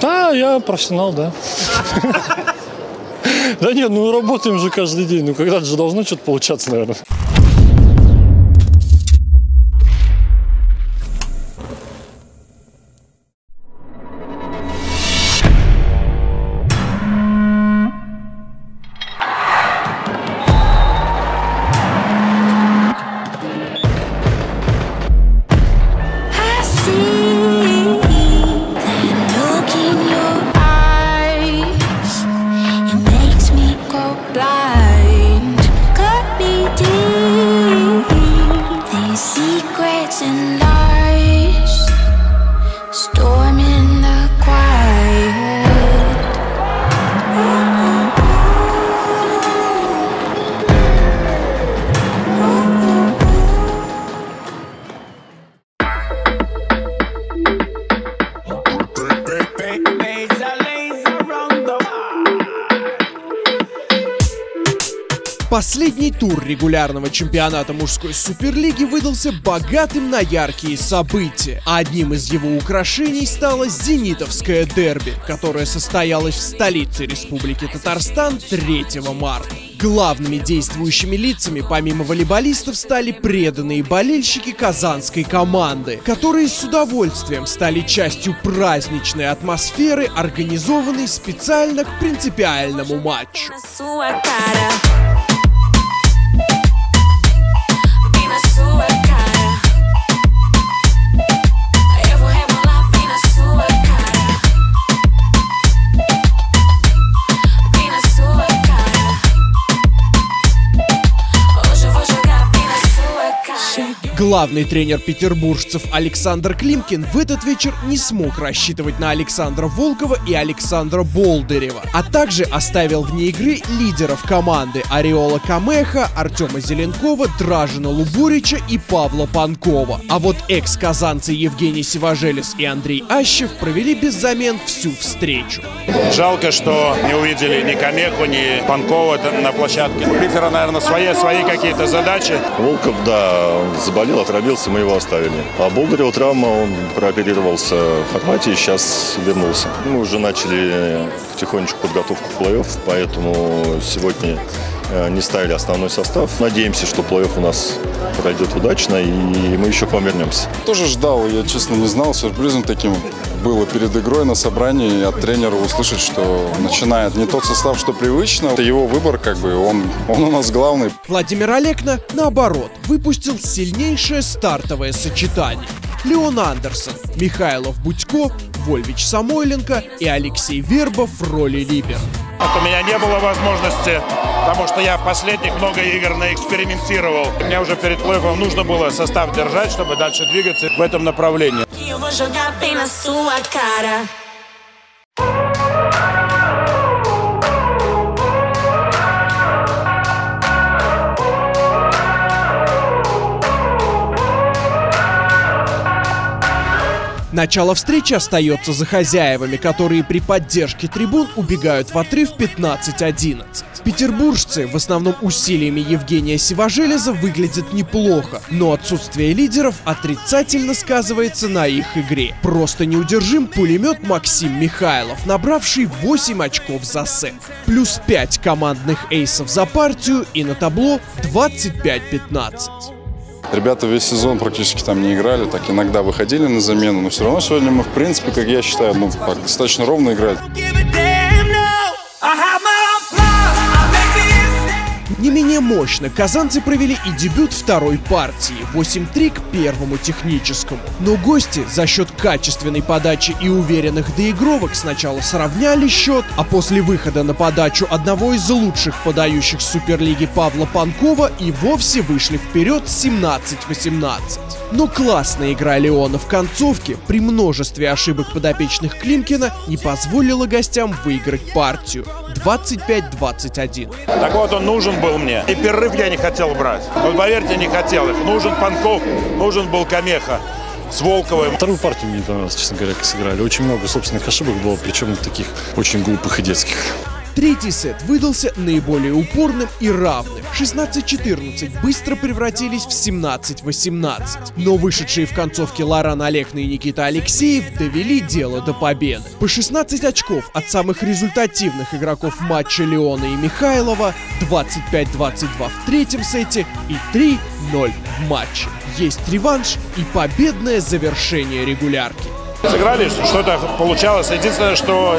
Да, я профессионал, да. Да нет, ну работаем же каждый день, ну когда-то же должно что-то получаться, наверное. Последний тур регулярного чемпионата мужской суперлиги выдался богатым на яркие события. Одним из его украшений стало зенитовское дерби, которое состоялось в столице Республики Татарстан 3 марта. Главными действующими лицами помимо волейболистов стали преданные болельщики казанской команды, которые с удовольствием стали частью праздничной атмосферы, организованной специально к принципиальному матчу. Главный тренер петербуржцев Александр Климкин в этот вечер не смог рассчитывать на Александра Волкова и Александра Болдырева, а также оставил вне игры лидеров команды Ореола Камехо, Артёма Зеленкова, Дражена Лубурича и Павла Панкова. А вот экс-казанцы Евгений Сивожелис и Андрей Ащев провели без замен всю встречу. Жалко, что не увидели ни Камеху, ни Панкова на площадке. У Пифера, наверное, свои какие-то задачи. Волков, да, заболел. Отравился, мы его оставили. А Болдырев травма, он прооперировался в Хорватии, сейчас вернулся. Мы уже начали потихонечку подготовку к плей-офф, поэтому сегодня не ставили основной состав. Надеемся, что плей-офф у нас пройдет удачно, и мы еще к вам вернемся. Тоже ждал, я честно не знал, сюрпризом таким было перед игрой на собрании от тренера услышать, что начинает не тот состав, что привычно. Это его выбор, как бы, он у нас главный. Владимир Алекно, наоборот, выпустил сильнейшее стартовое сочетание. Леон Андерсон, Михайлов Будько, Вольвич Самойленко и Алексей Вербов в роли либера. У меня не было возможности, потому что я в последних много игр наэкспериментировал. Мне уже перед плей-оффом нужно было состав держать, чтобы дальше двигаться в этом направлении. Начало встречи остается за хозяевами, которые при поддержке трибун убегают в отрыв 15-11. Петербуржцы в основном усилиями Евгения Сивожелиза выглядят неплохо, но отсутствие лидеров отрицательно сказывается на их игре. Просто неудержим пулемет Максим Михайлов, набравший 8 очков за сет. Плюс 5 командных эйсов за партию и на табло 25-15. Ребята весь сезон практически там не играли, так иногда выходили на замену, но все равно сегодня мы, в принципе, как я считаю, ну, так, достаточно ровно играли. Не менее мощно казанцы провели и дебют второй партии 8-3 к первому техническому. Но гости за счет качественной подачи и уверенных доигровок сначала сравняли счет, а после выхода на подачу одного из лучших подающих суперлиги Павла Панкова и вовсе вышли вперед 17-18. Но классная игра Леона в концовке при множестве ошибок подопечных Климкина не позволила гостям выиграть партию 25-21. Так вот, он нужен был мне. И перерыв я не хотел брать. Вот поверьте, не хотел их. Нужен Панков, нужен был Камеха с Волковым. Вторую партию мне не понравилось, честно говоря, как сыграли. Очень много собственных ошибок было, причем таких очень глупых и детских. Третий сет выдался наиболее упорным и равным. 16-14 быстро превратились в 17-18. Но вышедшие в концовке Лоран Алекно и Никита Алексеев довели дело до победы. По 16 очков от самых результативных игроков матча Леона и Михайлова, 25-22 в третьем сете и 3-0 в матче. Есть реванш и победное завершение регулярки. Сыграли, что-то получалось. Единственное, что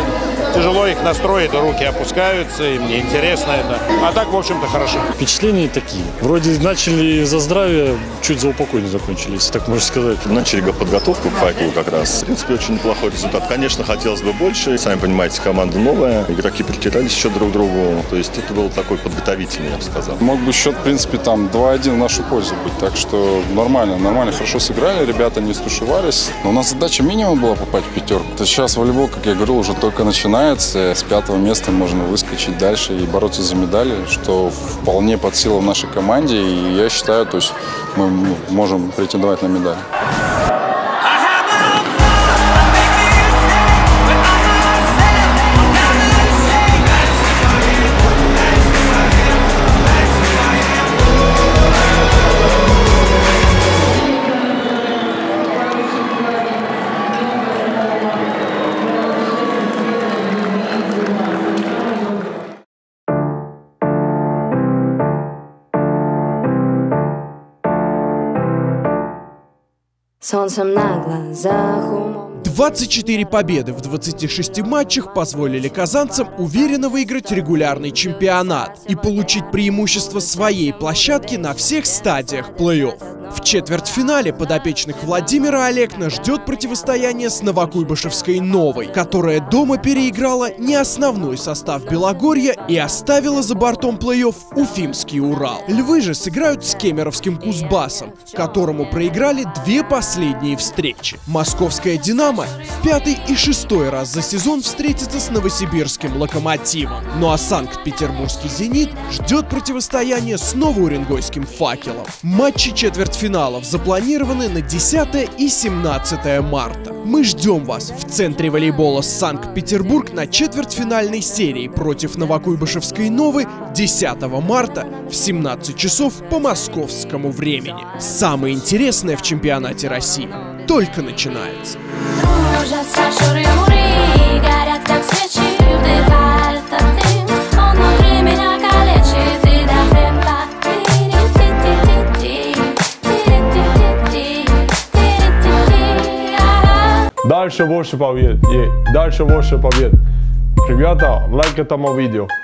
тяжело их настроить, руки опускаются, и мне интересно это. А так, в общем-то, хорошо. Впечатления такие. Вроде начали за здравие, чуть за упокой не закончились, так можно сказать. Начали подготовку к «Факелу» как раз. В принципе, очень неплохой результат. Конечно, хотелось бы больше. Сами понимаете, команда новая. Игроки притирались еще друг к другу. То есть это был такой подготовительный, я бы сказал. Мог бы счет, в принципе, там 2-1 в нашу пользу быть. Так что нормально, хорошо сыграли. Ребята не стушевались. Но у нас задача минимум было попасть в пятерку. Сейчас волейбол, как я говорил, уже только начинается. С 5-го места можно выскочить дальше и бороться за медали, что вполне под силу в нашей команде. И я считаю, то есть мы можем претендовать на медаль. Солнцем на глазах умом. 24 победы в 26 матчах позволили казанцам уверенно выиграть регулярный чемпионат и получить преимущество своей площадки на всех стадиях плей-офф. В четвертьфинале подопечных Владимира Алекно ждет противостояние с Новокуйбышевской Новой, которая дома переиграла не основной состав Белогорья и оставила за бортом плей-офф Уфимский Урал. Львы же сыграют с кемеровским Кузбассом, которому проиграли две последние встречи. Московская «Динамо» в 5-й и 6-й раз за сезон встретится с новосибирским «Локомотивом». Ну а санкт-петербургский «Зенит» ждет противостояние с новоуренгойским «Факелом». Матчи четвертьфиналов запланированы на 10 и 17 марта. Мы ждем вас в центре волейбола Санкт-Петербург на четвертьфинальной серии против Новокуйбышевской Новы 10 марта в 17 часов по московскому времени. Самое интересное в чемпионате России только начинается. Дальше больше побед. Ребята, лайк этому видео.